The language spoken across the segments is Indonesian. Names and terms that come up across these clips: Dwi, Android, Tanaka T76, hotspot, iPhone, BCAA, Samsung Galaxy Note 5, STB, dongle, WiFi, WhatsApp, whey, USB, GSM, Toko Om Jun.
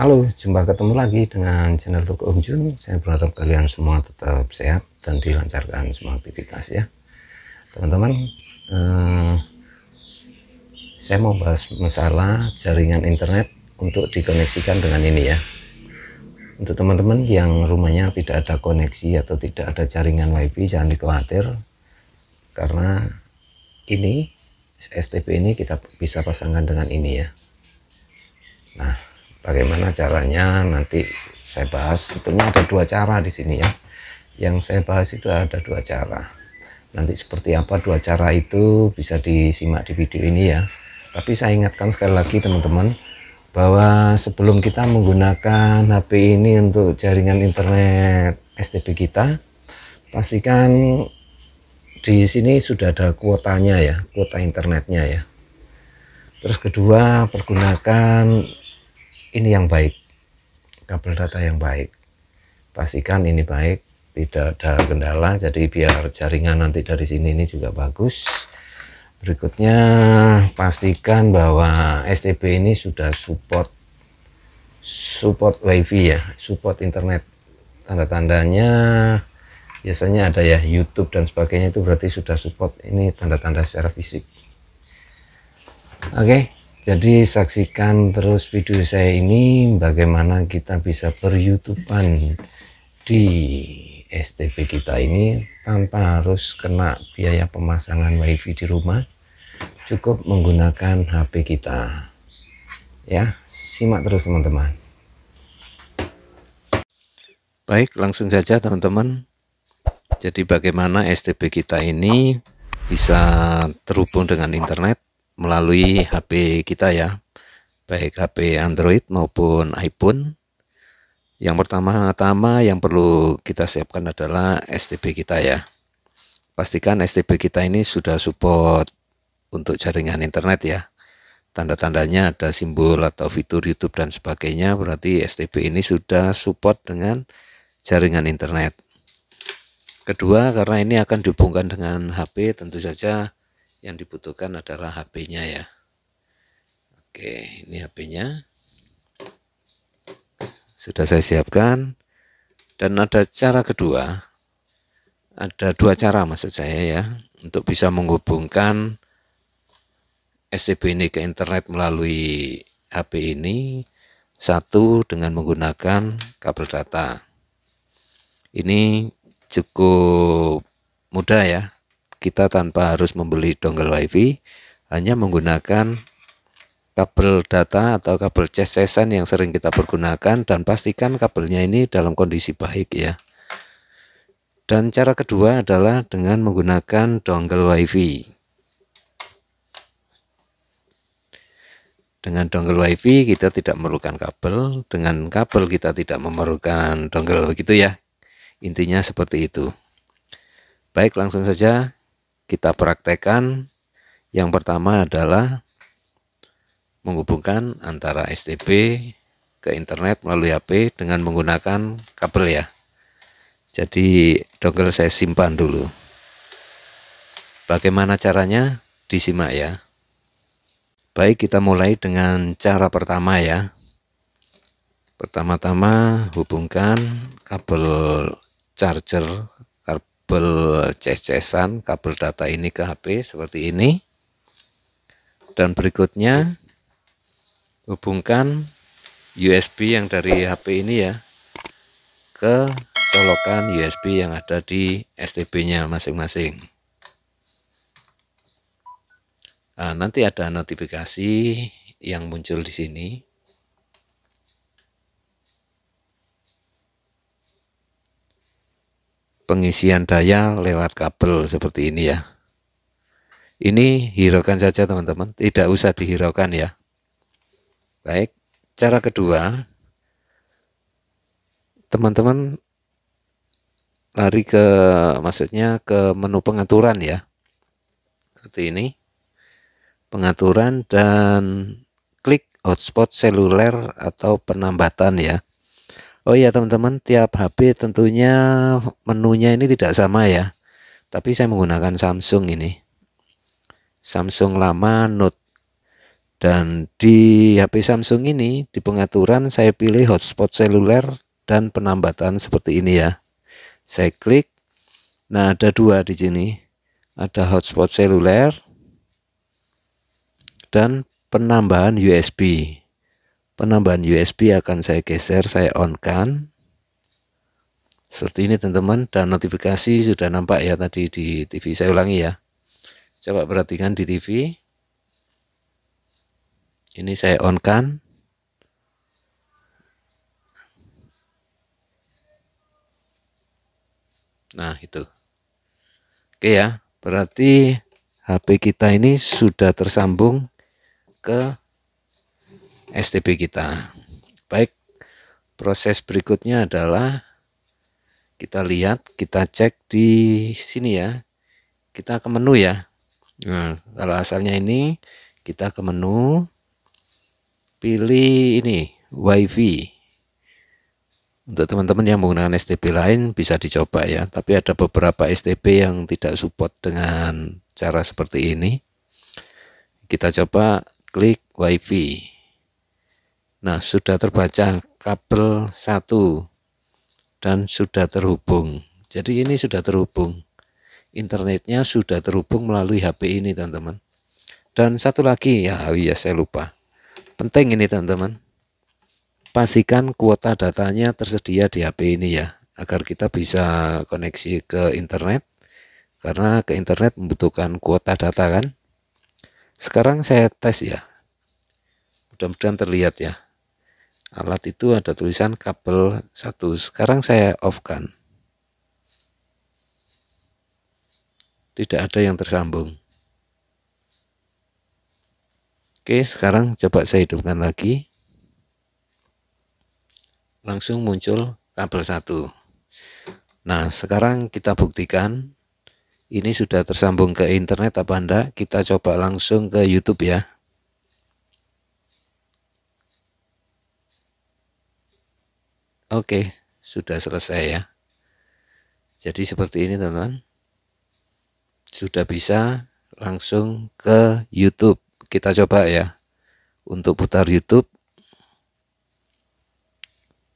Halo, jumpa ketemu lagi dengan channel Toko Om Jun. Saya berharap kalian semua tetap sehat dan dilancarkan semua aktivitas ya teman-teman. Saya mau bahas masalah jaringan internet untuk dikoneksikan dengan ini ya. Untuk teman-teman yang rumahnya tidak ada koneksi atau tidak ada jaringan wifi, jangan dikhawatir, karena ini STB ini kita bisa pasangkan dengan ini ya. Nah, bagaimana caranya nanti saya bahas. Sebetulnya ada dua cara di sini ya. Yang saya bahas itu ada dua cara. Nanti seperti apa dua cara itu bisa disimak di video ini ya. Tapi saya ingatkan sekali lagi teman-teman, bahwa sebelum kita menggunakan HP ini untuk jaringan internet STB kita, pastikan di sini sudah ada kuotanya ya, kuota internetnya ya. Terus kedua, pergunakan ini yang baik, kabel data yang baik. Pastikan ini baik, tidak ada kendala, jadi biar jaringan nanti dari sini ini juga bagus. Berikutnya, pastikan bahwa STB ini sudah support wifi ya, support internet. Tanda-tandanya biasanya ada ya, YouTube dan sebagainya, itu berarti sudah support. Ini tanda-tanda secara fisik. Oke. Jadi saksikan terus video saya ini, bagaimana kita bisa ber-YouTubean di STB kita ini tanpa harus kena biaya pemasangan wifi di rumah, cukup menggunakan HP kita ya. Simak terus teman-teman. Baik, langsung saja teman-teman. Jadi bagaimana STB kita ini bisa terhubung dengan internet melalui HP kita ya, baik HP Android maupun iPhone. Yang pertama-tama yang perlu kita siapkan adalah STB kita ya. Pastikan STB kita ini sudah support untuk jaringan internet ya. Tanda-tandanya ada simbol atau fitur YouTube dan sebagainya, berarti STB ini sudah support dengan jaringan internet. Kedua, karena ini akan dihubungkan dengan HP, tentu saja yang dibutuhkan adalah HP-nya ya. Oke, ini HP-nya sudah saya siapkan. Dan ada cara kedua, ada dua cara maksud saya ya, untuk bisa menghubungkan STB ini ke internet melalui HP ini. Satu, dengan menggunakan kabel data. Ini cukup mudah ya, kita tanpa harus membeli dongle wifi, hanya menggunakan kabel data atau kabel ces-cesan yang sering kita pergunakan, dan pastikan kabelnya ini dalam kondisi baik ya. Dan cara kedua adalah dengan menggunakan dongle wifi. Dengan dongle wifi kita tidak memerlukan kabel, dengan kabel kita tidak memerlukan dongle, begitu ya, intinya seperti itu. Baik, langsung saja kita praktekkan. Yang pertama adalah menghubungkan antara STB ke internet melalui HP dengan menggunakan kabel ya. Jadi dongle saya simpan dulu. Bagaimana caranya? Disimak ya. Baik, kita mulai dengan cara pertama ya. Pertama-tama hubungkan kabel charger, kabel ces-cesan, kabel data ini ke HP seperti ini. Dan berikutnya hubungkan USB yang dari HP ini ya ke colokan USB yang ada di STB-nya masing-masing. Nah, nanti ada notifikasi yang muncul di sini. Pengisian daya lewat kabel seperti ini ya. Ini hiraukan saja teman-teman, tidak usah dihiraukan ya. Baik, cara kedua, teman-teman lari ke, maksudnya ke menu pengaturan ya, seperti ini, pengaturan, dan klik hotspot seluler atau penambatan ya. Oh iya teman-teman, tiap HP tentunya menunya ini tidak sama ya. Tapi saya menggunakan Samsung ini, Samsung lama Note Dan di HP Samsung ini di pengaturan saya pilih hotspot seluler dan penambatan seperti ini ya. Saya klik. Nah, ada dua di sini. Ada hotspot seluler dan penambahan USB. Penambahan USB akan saya geser, saya on-kan. Seperti ini teman-teman, dan notifikasi sudah nampak ya tadi di TV. Saya ulangi ya. Coba perhatikan di TV. Ini saya on-kan. Nah, itu. Oke ya, berarti HP kita ini sudah tersambung ke STB kita. Baik, proses berikutnya adalah kita lihat, kita cek di sini ya. Kita ke menu ya. Nah, kalau asalnya ini kita ke menu, pilih ini WiFi. Untuk teman-teman yang menggunakan STB lain bisa dicoba ya, tapi ada beberapa STB yang tidak support dengan cara seperti ini. Kita coba klik WiFi. Nah, sudah terbaca kabel 1 dan sudah terhubung. Jadi ini sudah terhubung, internetnya sudah terhubung melalui HP ini teman-teman. Dan satu lagi ya, saya lupa, penting ini teman-teman, pastikan kuota datanya tersedia di HP ini ya, agar kita bisa koneksi ke internet, karena ke internet membutuhkan kuota data kan. Sekarang saya tes ya, mudah-mudahan terlihat ya, alat itu ada tulisan kabel 1. Sekarang saya off kan, tidak ada yang tersambung. Oke, sekarang coba saya hidupkan lagi. Langsung muncul kabel 1. Nah, sekarang kita buktikan ini sudah tersambung ke internet apa enggak. Kita coba langsung ke YouTube ya. Oke, sudah selesai ya. Jadi seperti ini teman-teman. Sudah bisa langsung ke YouTube. Kita coba ya untuk putar YouTube,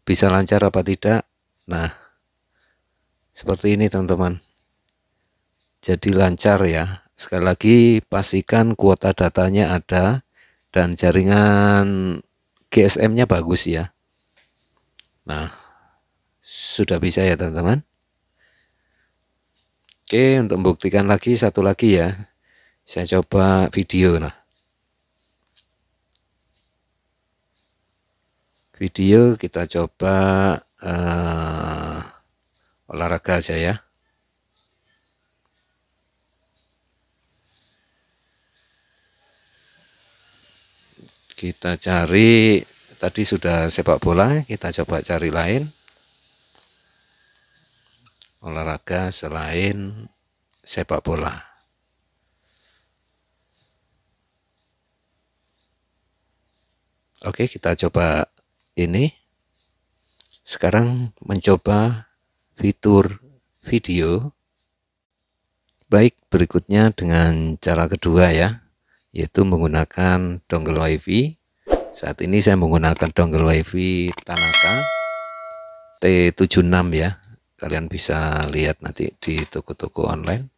bisa lancar apa tidak. Nah, seperti ini teman-teman, jadi lancar ya. Sekali lagi, pastikan kuota datanya ada dan jaringan GSM nya bagus ya. Nah, sudah bisa ya teman-teman. Oke, untuk membuktikan lagi satu lagi ya, saya coba video. Nah, video kita coba olahraga aja ya. Kita cari, tadi sudah sepak bola, kita coba cari lain. Olahraga selain sepak bola. Oke, kita coba ini. Sekarang mencoba fitur video. Baik, berikutnya dengan cara kedua ya, yaitu menggunakan dongle WiFi. Saat ini saya menggunakan dongle WiFi Tanaka T76 ya. Kalian bisa lihat nanti di toko-toko online.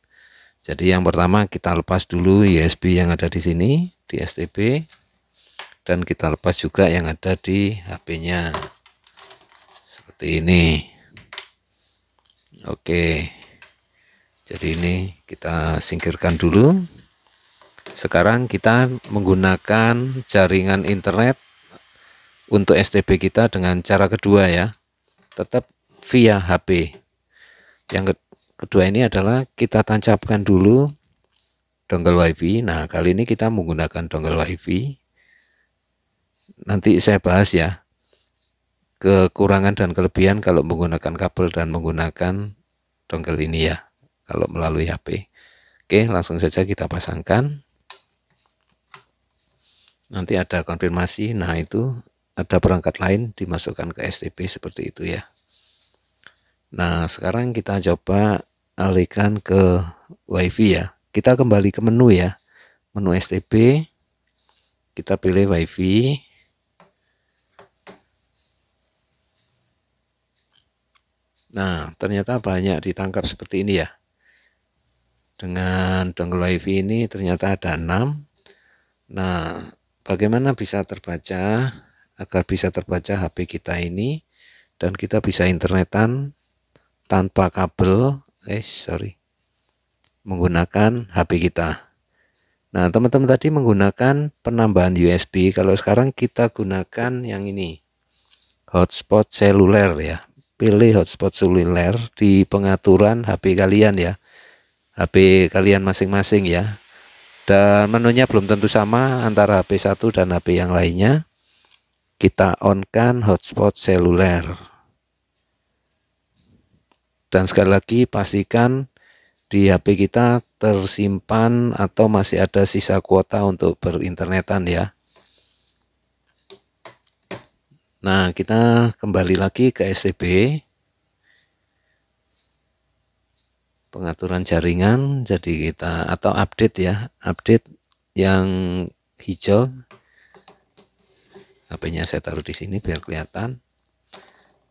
Jadi yang pertama kita lepas dulu USB yang ada di sini di STB. Dan kita lepas juga yang ada di HP-nya seperti ini. Oke, jadi ini kita singkirkan dulu. Sekarang kita menggunakan jaringan internet untuk STB kita dengan cara kedua ya, tetap via HP. Yang kedua ini adalah kita tancapkan dulu dongle WiFi. Nah, kali ini kita menggunakan dongle WiFi. Nanti saya bahas ya kekurangan dan kelebihan kalau menggunakan kabel dan menggunakan dongle ini ya, kalau melalui HP. Oke, langsung saja kita pasangkan. Nanti ada konfirmasi. Nah, itu ada perangkat lain dimasukkan ke STB seperti itu ya. Nah, sekarang kita coba alihkan ke WiFi ya. Kita kembali ke menu ya, menu STB. Kita pilih WiFi. Nah, ternyata banyak ditangkap seperti ini ya. Dengan dongle WiFi ini ternyata ada 6. Nah, bagaimana bisa terbaca, agar bisa terbaca HP kita ini dan kita bisa internetan tanpa kabel, menggunakan HP kita. Nah, teman-teman tadi menggunakan penambahan USB. Kalau sekarang kita gunakan yang ini, hotspot seluler ya. Pilih hotspot seluler di pengaturan HP kalian ya. HP kalian masing-masing ya, dan menunya belum tentu sama antara HP satu dan HP yang lainnya. Kita on-kan hotspot seluler, dan sekali lagi pastikan di HP kita tersimpan atau masih ada sisa kuota untuk berinternetan ya. Nah, kita kembali lagi ke STB, pengaturan jaringan. Jadi kita atau update ya, update yang hijau. HP-nya saya taruh di sini biar kelihatan.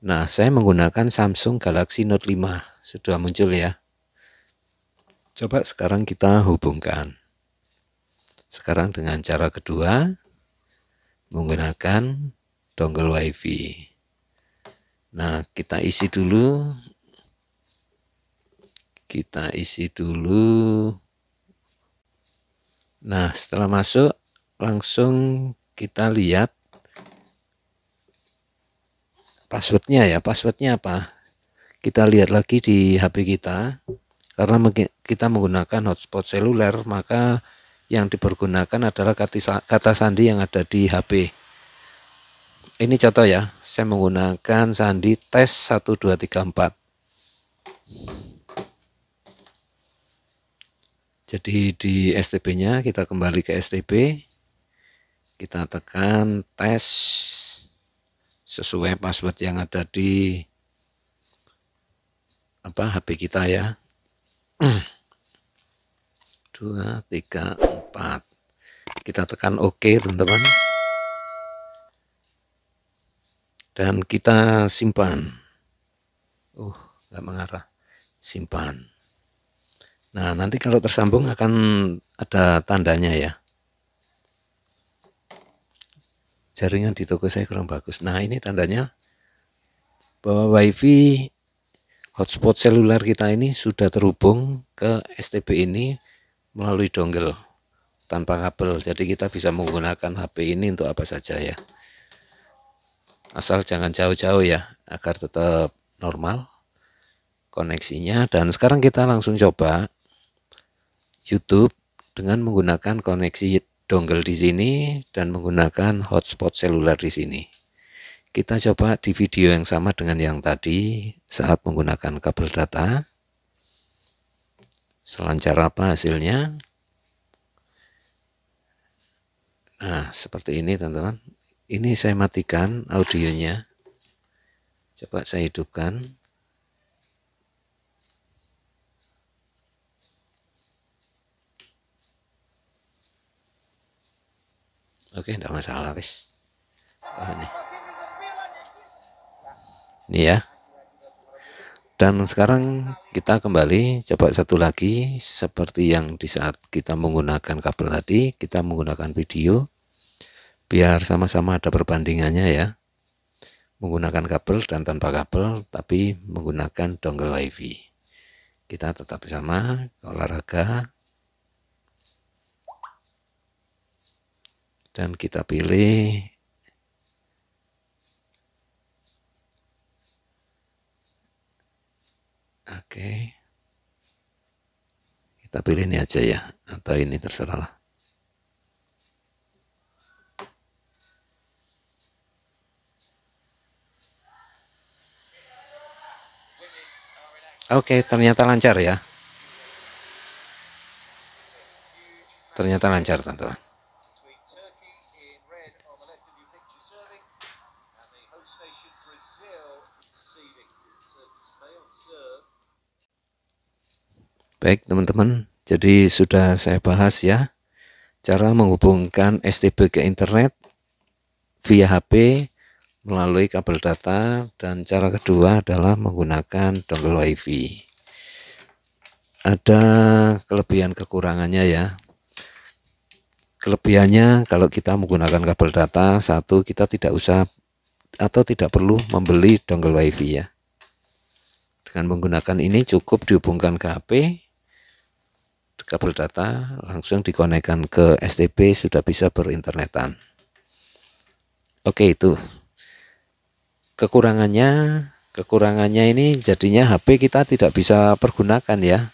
Nah, saya menggunakan Samsung Galaxy Note 5, sudah muncul ya. Coba sekarang kita hubungkan. Sekarang dengan cara kedua, menggunakan dongle WiFi. Nah, kita isi dulu. Nah, setelah masuk langsung kita lihat passwordnya ya. Passwordnya apa, kita lihat lagi di HP kita. Karena kita menggunakan hotspot seluler, maka yang dipergunakan adalah kata sandi yang ada di HP. Ini contoh ya, saya menggunakan sandi tes 1234. Jadi di STB-nya kita kembali ke STB, kita tekan tes sesuai password yang ada di HP kita ya. 2, 3, 4. Kita tekan OK, teman-teman. Dan kita simpan. Nggak mengarah. Simpan. Nah, nanti kalau tersambung akan ada tandanya ya. Jaringan di toko saya kurang bagus. Nah, ini tandanya bahwa WiFi hotspot seluler kita ini sudah terhubung ke STB ini melalui dongle tanpa kabel. Jadi kita bisa menggunakan HP ini untuk apa saja ya. Asal jangan jauh-jauh ya, agar tetap normal koneksinya. Dan sekarang kita langsung coba YouTube dengan menggunakan koneksi dongle di sini dan menggunakan hotspot seluler di sini. Kita coba di video yang sama dengan yang tadi saat menggunakan kabel data. Selancar apa hasilnya? Nah, seperti ini teman-teman. Ini saya matikan audionya. Coba saya hidupkan. Oke, enggak masalah, guys. Ini ya. Dan sekarang kita kembali coba satu lagi seperti yang di saat kita menggunakan kabel tadi, kita menggunakan video biar sama-sama ada perbandingannya ya. Menggunakan kabel dan tanpa kabel tapi menggunakan dongle WiFi. Kita tetap sama, olahraga. Dan kita pilih kita pilih ini aja ya, atau ini terserahlah. Oke, ternyata lancar ya, ternyata lancar teman-teman. Baik teman-teman, jadi sudah saya bahas ya Cara menghubungkan STB ke internet via HP melalui kabel data, dan cara kedua adalah menggunakan dongle WiFi. Ada kelebihan kekurangannya ya. Kelebihannya, kalau kita menggunakan kabel data, satu, kita tidak usah atau tidak perlu membeli dongle WiFi ya. Dengan menggunakan ini cukup dihubungkan ke HP, kabel data langsung dikonekkan ke STB, sudah bisa berinternetan. Oke, itu kekurangannya. Kekurangannya ini jadinya HP kita tidak bisa pergunakan ya.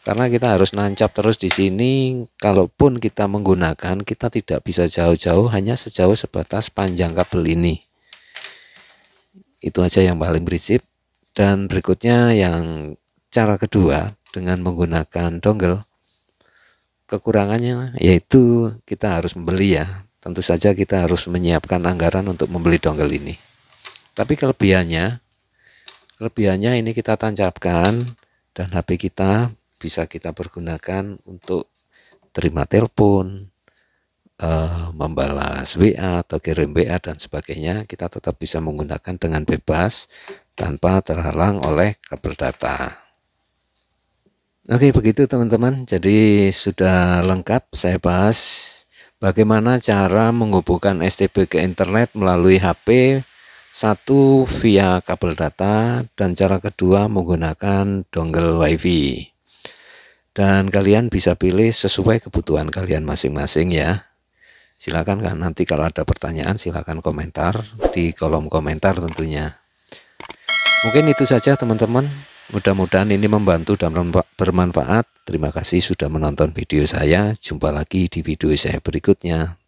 Karena kita harus nancap terus di sini, kalaupun kita menggunakan, kita tidak bisa jauh-jauh, hanya sejauh sebatas panjang kabel ini. Itu aja yang paling prinsip. Dan berikutnya yang cara kedua, dengan menggunakan dongle. Kekurangannya yaitu kita harus membeli ya. Tentu saja kita harus menyiapkan anggaran untuk membeli dongle ini. Tapi kelebihannya ini kita tancapkan dan HP kita bisa kita pergunakan untuk terima telepon, membalas WA atau kirim WA dan sebagainya. Kita tetap bisa menggunakan dengan bebas tanpa terhalang oleh kabel data. Oke, begitu teman-teman. Jadi sudah lengkap saya bahas bagaimana cara menghubungkan STB ke internet melalui HP. Satu, via kabel data, dan cara kedua menggunakan dongle WiFi. Dan kalian bisa pilih sesuai kebutuhan kalian masing-masing ya. Silakan kan, nanti kalau ada pertanyaan silakan komentar di kolom komentar tentunya. Mungkin itu saja teman-teman. Mudah-mudahan ini membantu dan bermanfaat. Terima kasih sudah menonton video saya. Jumpa lagi di video saya berikutnya.